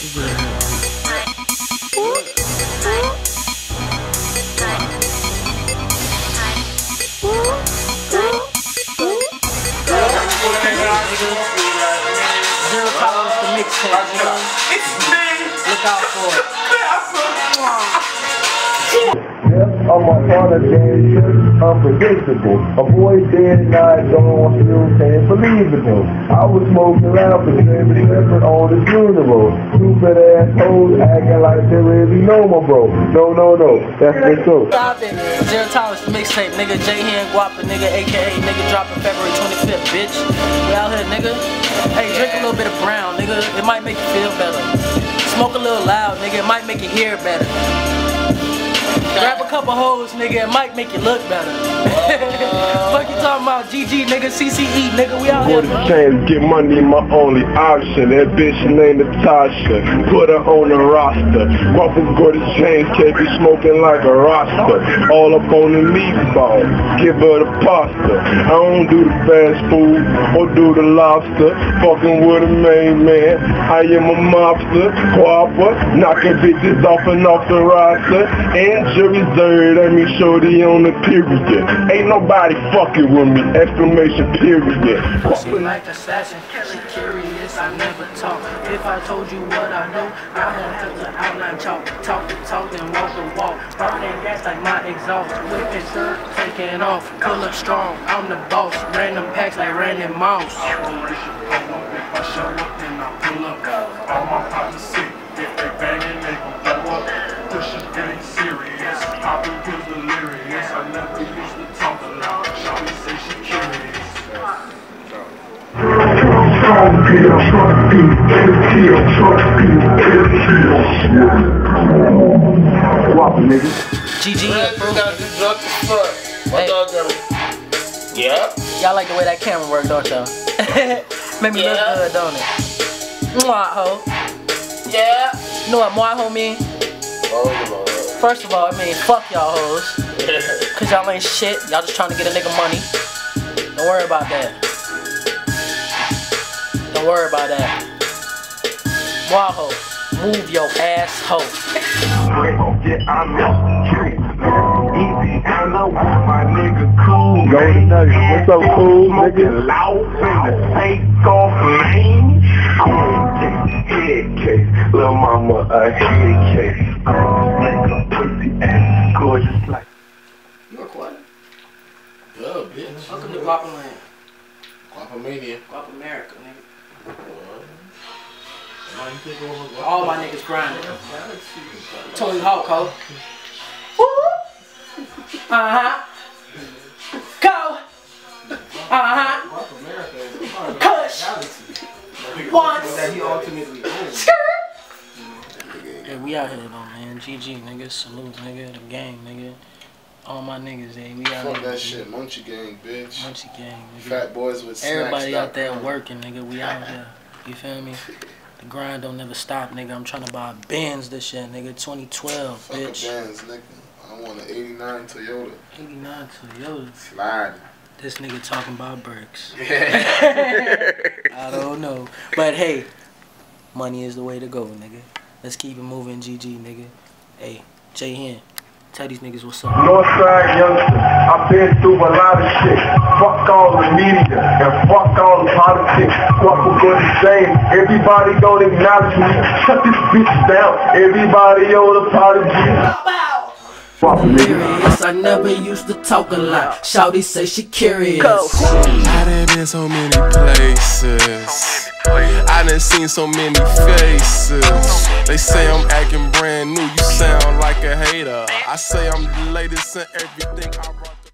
Zero Tolerance the mixtape. It's me. Look out for it. I'm a father, damn shit, unpredictable. A boy dead and I don't feel damn believable. I was smoking out for every effort on this funeral. Stupid assholes acting like they really know my bro. No, no, no, that's the truth. Stop it. Zero Tolerance the mixtape, nigga. Jay Hen Gwoppa, nigga, aka nigga dropping February 25th, bitch. We out here, nigga. Hey, drink a little bit of brown, nigga. It might make you feel better. Smoke a little loud, nigga. It might make you hear better. Grab a couple hoes, nigga, it might make you look better. Fuck you talking about, GG, nigga, CCE, nigga, we out here. Bro. Came to get money, my only option. That bitch named Natasha, put her on the roster. Motherfucker go to James, can't be smoking like a roster. All up on the meatball, give her the pasta. I don't do the fast food, or do the lobster. Fucking with the main man, I am a mobster. Gwoppa, knocking bitches off and off the roster. And jury's third, I mean shorty on the period. Ain't nobody fucking with me, exclamation period. She like assassin, she curious, I never talk. If I told you what I know, I don't have to outline chalk. Talk to talk and walk to walk. Burning gas like my exhaust. Whipping shirt, taking off. Color strong, I'm the boss. Random packs like Randy Moss. Operation Polo, if I show up then I pull up. All my partners sick, if they bangin' they gon' blow up. Push is getting serious. I be good delirious, I never used to talk a lot. Shawty say she curious. What, nigga? GG, bro. My dog got it. Yeah. Y'all like the way that camera worked, don't y'all? Made me look good, don't it? Mwah, ho. Yeah. You know what mwah, ho mean? Oh, Lord. First of all, I mean, fuck y'all hoes, cause y'all ain't shit, y'all just trying to get a nigga money. Don't worry about that. Don't worry about that. Waho, move your asshole. What's up, cool nigga? Head case, little mama a head case. Like a pussy ass, gorgeous like. You look what? Yeah, bitch. Welcome to Gwoppa Land. Gwoppa Mania. Gwoppa America, nigga. What? All my niggas grinding. Tony Hawk, ho. Woo! Uh huh. Go! Uh huh. Gwoppa America is part of the reality. Once. That he ultimately owns. Yeah, we out here though, man. GG, nigga. Salute, nigga. The gang, nigga. All my niggas, eh? We out here. Fuck that shit. Munchie gang, bitch. Munchie gang, nigga. Fat boys with snacks. Everybody out there working, nigga. We out here. You feel me? The grind don't never stop, nigga. I'm trying to buy Benz this year, nigga. 2012, fuck bitch. Fuck a Benz, nigga. I want an 89 Toyota. 89 Toyota. Sliding. This nigga talking about bricks. I don't know. But hey, money is the way to go, nigga. Let's keep it moving, GG, nigga. Hey, Jay Hen, tell these niggas what's up. Northside youngster, I've been through a lot of shit. Fuck all the media and fuck all the politics. Fuck what's going to say. Everybody don't acknowledge me. Shut this bitch down. Everybody owe the apology. Curious, I never used to talk a lot. Shawty say she curious. I done been so many places, I done seen so many faces. They say I'm acting brand new, you sound like a hater. I say I'm the latest in everything I rock.